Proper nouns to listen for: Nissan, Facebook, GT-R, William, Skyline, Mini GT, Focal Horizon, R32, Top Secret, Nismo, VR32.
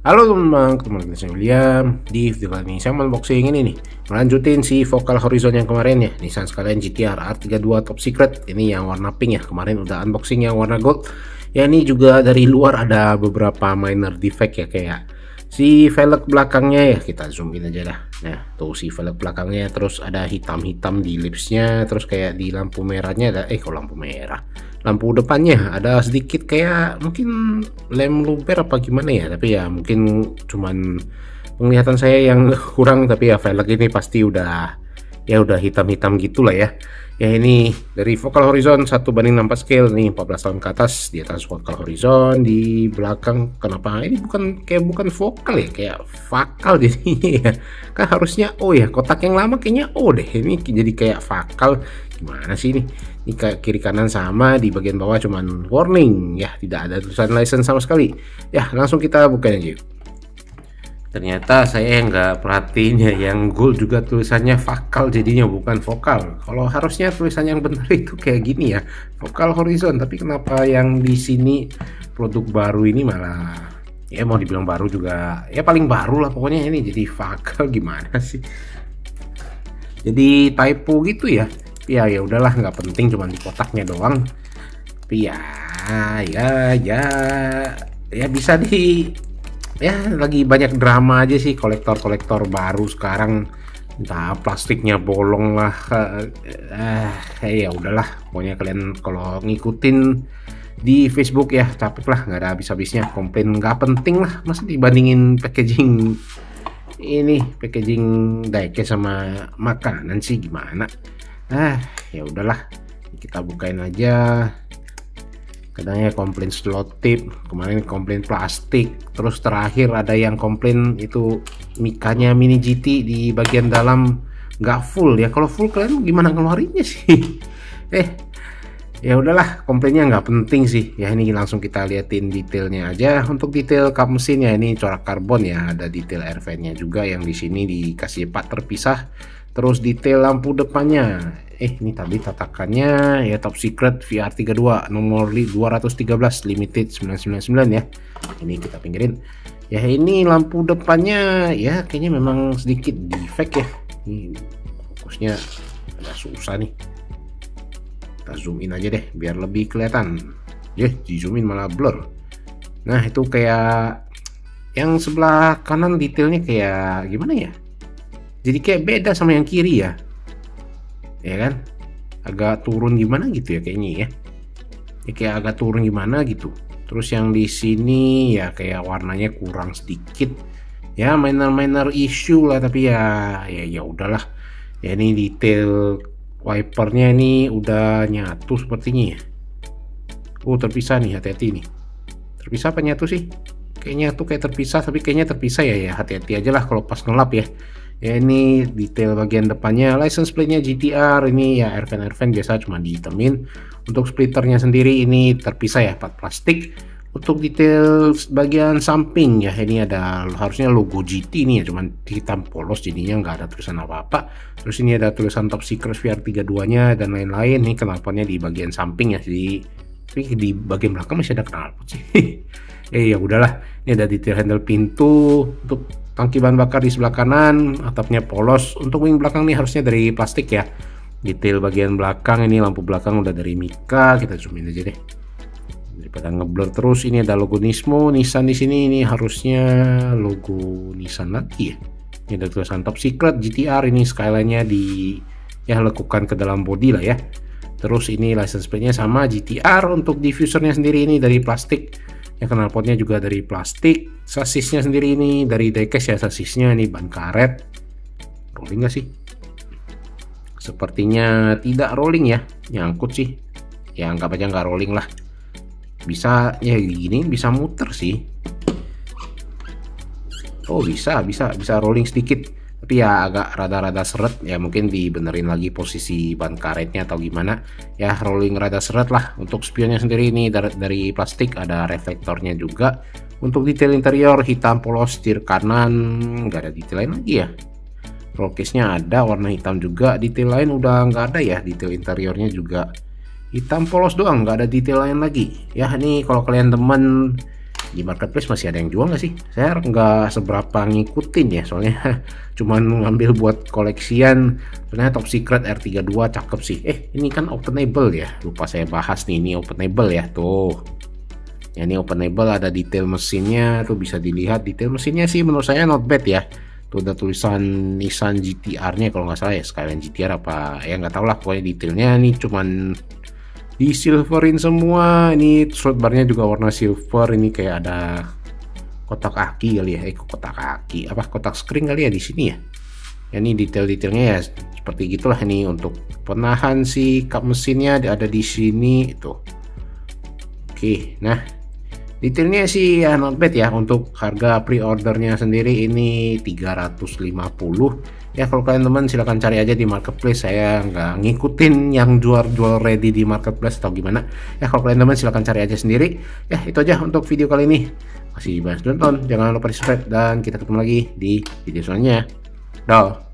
Halo teman-teman, ketemu lagi dengan William. Di video kali ini saya unboxing ini nih, melanjutin si Focal Horizon yang kemarin ya, Nissan Skyline GT-R R32 Top Secret. Ini yang warna pink ya, kemarin udah unboxing yang warna gold. Ya ini juga dari luar ada beberapa minor defect ya, kayak si velg belakangnya ya, kita zoom in aja dah. Nah tuh si velg belakangnya, terus ada hitam-hitam di lipsnya, terus kayak di lampu merahnya ada, lampu depannya ada sedikit kayak mungkin lem luber apa gimana ya, tapi ya mungkin cuman penglihatan saya yang kurang, tapi ya velg ini pasti udah hitam-hitam gitulah ya. Ya ini dari Focal Horizon 1:64 scale nih, 14 tahun ke atas di atas Focal Horizon. Di belakang kenapa ini bukan vokal ya, kayak vokal jadinya ya, kan harusnya O ya, kotak yang lama kayaknya O deh, ini jadi kayak vokal gimana sih ini? Ini kayak kiri kanan sama, di bagian bawah cuman warning ya, tidak ada tulisan license sama sekali ya. Langsung kita buka aja yuk. Ternyata saya nggak perhatiin ya, yang gold juga tulisannya vokal jadinya, bukan vokal. Kalau harusnya tulisan yang benar itu kayak gini ya, Focal Horizon, tapi kenapa yang di sini produk baru ini malah ya, mau dibilang baru juga ya, paling baru lah pokoknya ini jadi vokal gimana sih, jadi typo gitu ya. Ya udahlah, nggak penting, cuman di kotaknya doang. Tapi ya bisa di ya, lagi banyak drama aja sih kolektor-kolektor baru sekarang, entah plastiknya bolong lah, ya udahlah pokoknya. Kalian kalau ngikutin di Facebook ya capek lah, nggak ada habis-habisnya komplain nggak penting lah, masa dibandingin packaging ini, packaging daiknya sama makanan sih gimana. Ya udahlah kita bukain aja. Kadangnya komplain slot tip, kemarin komplain plastik, terus terakhir ada yang komplain itu mikanya Mini GT di bagian dalam nggak full ya. Kalau full kalian gimana ngeluarinnya sih? Ya udahlah, komplainnya nggak penting sih ya. Ini langsung kita liatin detailnya aja. Untuk detail kap mesinnya ini corak karbon ya, ada detail air fan-nya juga yang di sini dikasih part terpisah. Terus detail lampu depannya, ini tadi tatakannya ya, Top Secret VR32 nomor 213 limited 999 ya. Ini kita pinggirin ya. Ini lampu depannya ya, kayaknya memang sedikit defect ya, ini fokusnya agak susah nih, kita zoom in aja deh biar lebih kelihatan ya, di zoom in malah blur. Nah itu kayak yang sebelah kanan detailnya kayak gimana ya, jadi kayak beda sama yang kiri ya, ya kan agak turun gimana gitu ya kayaknya ya, kayak agak turun gimana gitu. Terus yang di sini ya kayak warnanya kurang sedikit ya, minor issue lah, tapi ya udahlah ya. Ini detail wipernya ini udah nyatu sepertinya ya. Terpisah nih, hati-hati nih, terpisah apa nyatu sih? Kayaknya tuh kayak terpisah, tapi kayaknya terpisah ya, hati-hati aja lah kalau pas ngelap ya. Ya ini detail bagian depannya, license plate-nya GT-R ini ya, airfan biasa cuma dihitamin. Untuk splitternya sendiri ini terpisah ya, part plastik. Untuk detail bagian samping ya, ini ada harusnya logo GT ini ya, cuman hitam polos jadinya nggak ada tulisan apa-apa. Terus ini ada tulisan Top Secret VR32-nya dan lain-lain. Ini knalpotnya di bagian samping ya, tapi di bagian belakang masih ada knalpot sih. Ya udahlah, ini ada detail handle pintu. Untuk tangki bahan bakar di sebelah kanan, atapnya polos. Untuk wing belakang nih harusnya dari plastik ya. Detail bagian belakang ini, lampu belakang udah dari mika. Kita zoomin aja deh daripada ngeblur terus. Ini ada logo Nismo, Nissan di sini. Ini harusnya logo Nissan lagi ya. Ini ada tulisan Top Secret GT-R, ini Skyline-nya di ya lekukan ke dalam bodi lah ya. Terus ini license plate-nya sama GT-R. Untuk diffusernya sendiri ini dari plastik ya, knalpotnya juga dari plastik. Sasisnya sendiri ini dari diecast ya, sasisnya ini ban karet. Rolling nggak sih? Sepertinya tidak rolling ya, nyangkut sih ya, anggap aja nggak rolling lah. Bisa ya gini, bisa muter sih. Oh bisa rolling sedikit, tapi ya agak rada-rada seret ya, mungkin dibenerin lagi posisi ban karetnya atau gimana ya, rolling rada seret lah. Untuk spionnya sendiri ini dari plastik, ada reflektornya juga. Untuk detail interior hitam polos, setir kanan nggak ada detail lain lagi ya. Roll case-nya ada warna hitam juga, detail lain udah nggak ada ya. Detail interiornya juga hitam polos doang, nggak ada detail lain lagi ya. Ini kalau kalian temen di marketplace masih ada yang jual nggak sih? Saya nggak seberapa ngikutin ya, soalnya cuman ngambil buat koleksian. Sebenarnya Top Secret R32 cakep sih. Ini kan openable ya, lupa saya bahas nih, ini openable ya tuh. Ya, ini openable, ada detail mesinnya tuh, bisa dilihat detail mesinnya sih menurut saya not bad ya. Tuh ada tulisan Nissan GT-R nya kalau nggak salah ya, Skyline GT-R apa ya nggak tau lah, pokoknya detailnya nih cuman di silverin semua. Ini shotbarnya juga warna silver, ini kayak ada kotak aki kali ya, kotak aki apa kotak skring kali ya di sini ya. Ini detail-detailnya ya seperti gitulah. Ini untuk penahan si kap mesinnya ada di sini tuh. Oke, nah detailnya sih ya not bad ya. Untuk harga pre-ordernya sendiri ini 350. Ya kalau kalian teman silahkan cari aja di marketplace, saya nggak ngikutin yang jual ready di marketplace atau gimana ya. Kalau kalian teman silahkan cari aja sendiri ya. Itu aja untuk video kali ini, makasih banyak nonton, jangan lupa subscribe dan kita ketemu lagi di video selanjutnya. Dah.